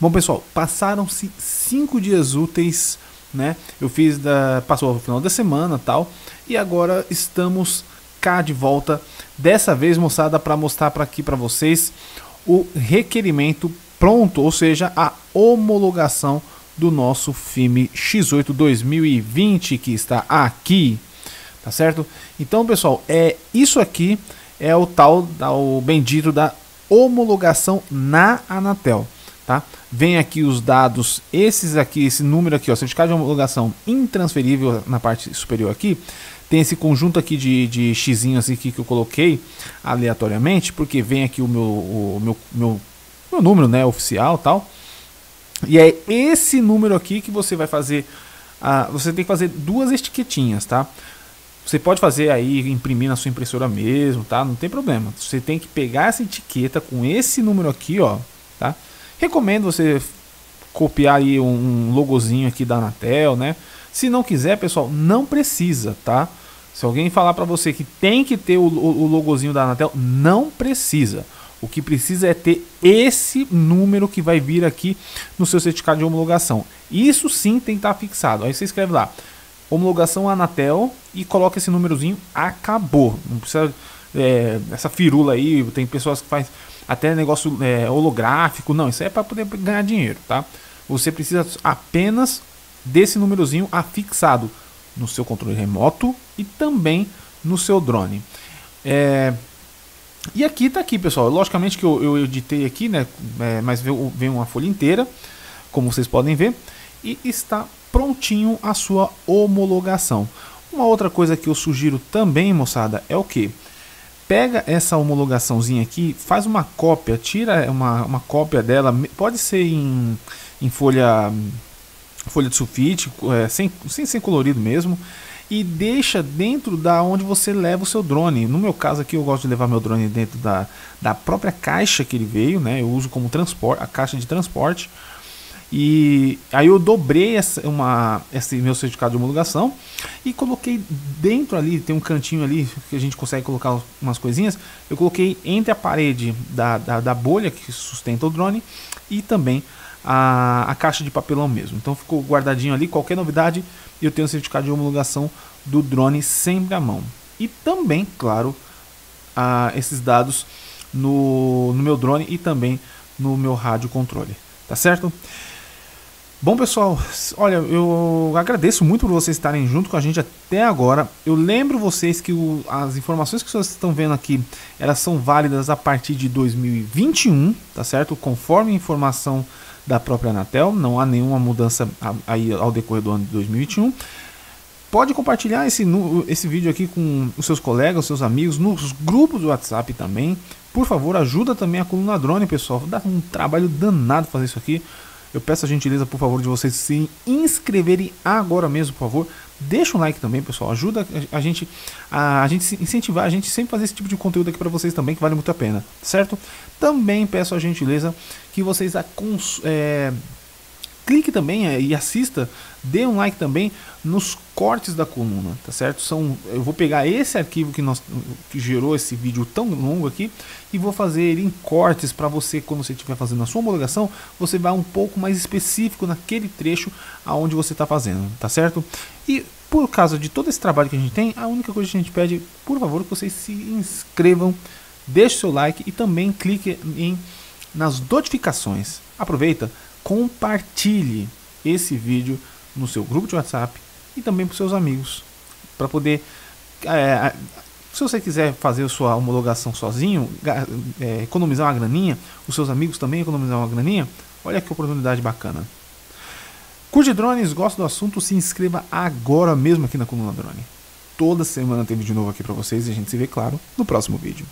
Bom, pessoal, passaram-se 5 dias úteis, né? Eu fiz passou o final da semana, tal, e agora estamos cá de volta, dessa vez, moçada, para mostrar para aqui para vocês o requerimento pronto, ou seja, a homologação do nosso FIMI X8 2020 que está aqui, tá certo? Então, pessoal, isso aqui é o tal o bendito da homologação na Anatel, tá? Vem aqui os dados, esses aqui, esse número aqui, ó, certificado de homologação intransferível na parte superior aqui. Tem esse conjunto aqui de xizinhos assim que eu coloquei aleatoriamente, porque vem aqui o meu número, né, oficial, tal. E é esse número aqui que você vai fazer, você tem que fazer duas etiquetinhas, tá? Você pode fazer aí, imprimir na sua impressora mesmo, tá? Não tem problema. Você tem que pegar essa etiqueta com esse número aqui, ó, tá? Recomendo você copiar aí um logozinho aqui da Anatel, né? Se não quiser, pessoal, não precisa, tá? Se alguém falar para você que tem que ter o logozinho da Anatel, não precisa. O que precisa é ter esse número que vai vir aqui no seu certificado de homologação. Isso sim tem que estar fixado. Aí você escreve lá, homologação Anatel, e coloca esse númerozinho, acabou. Não precisa essa firula aí, tem pessoas que faz até negócio holográfico. Não, isso é para poder ganhar dinheiro, tá? Você precisa apenas desse númerozinho afixado no seu controle remoto e também no seu drone. E aqui tá aqui, pessoal. Logicamente que eu editei aqui, né? Mas veio uma folha inteira, como vocês podem ver, e está prontinho a sua homologação. Uma outra coisa que eu sugiro também, moçada, é o que? Pega essa homologaçãozinha aqui, faz uma cópia, tira uma cópia dela, pode ser em folha de sulfite, sem ser colorido mesmo, e deixa dentro da onde você leva o seu drone. No meu caso aqui, eu gosto de levar meu drone dentro da própria caixa que ele veio, né? Eu uso como transporte, a caixa de transporte, e aí eu dobrei esse meu certificado de homologação e coloquei dentro ali. Tem um cantinho ali que a gente consegue colocar umas coisinhas. Eu coloquei entre a parede da bolha que sustenta o drone e também a caixa de papelão mesmo. Então ficou guardadinho ali. Qualquer novidade, eu tenho o certificado de homologação do drone sempre à mão. E também, claro, esses dados no meu drone e também no meu rádio controle. Tá certo? Bom, pessoal, olha, eu agradeço muito por vocês estarem junto com a gente até agora. Eu lembro vocês que as informações que vocês estão vendo aqui, elas são válidas a partir de 2021, tá certo? Conforme a informação da própria Anatel, não há nenhuma mudança aí ao decorrer do ano de 2021. Pode compartilhar esse vídeo aqui com os seus colegas, os seus amigos, nos grupos do WhatsApp também. Por favor, ajuda também a Coluna Drone, pessoal. Dá um trabalho danado fazer isso aqui. Eu peço a gentileza, por favor, de vocês se inscreverem agora mesmo, por favor. Deixa um like também, pessoal. Ajuda a gente se incentivar, a gente sempre fazer esse tipo de conteúdo aqui para vocês também, que vale muito a pena, certo? Também peço a gentileza que vocês clique também e assista, dê um like também nos cortes da coluna, tá certo? Eu vou pegar esse arquivo que gerou esse vídeo tão longo aqui e vou fazer ele em cortes para você, quando você estiver fazendo a sua homologação, você vai um pouco mais específico naquele trecho aonde você está fazendo, tá certo? E por causa de todo esse trabalho que a gente tem, a única coisa que a gente pede, por favor, que vocês se inscrevam, deixe seu like e também clique nas notificações. Aproveita, compartilhe esse vídeo no seu grupo de WhatsApp e também para os seus amigos, para poder, se você quiser fazer a sua homologação sozinho, economizar uma graninha, os seus amigos também economizar uma graninha. Olha que oportunidade bacana. Curte drones, gosta do assunto, se inscreva agora mesmo aqui na Coluna Drone. Toda semana tem vídeo novo aqui para vocês e a gente se vê, claro, no próximo vídeo.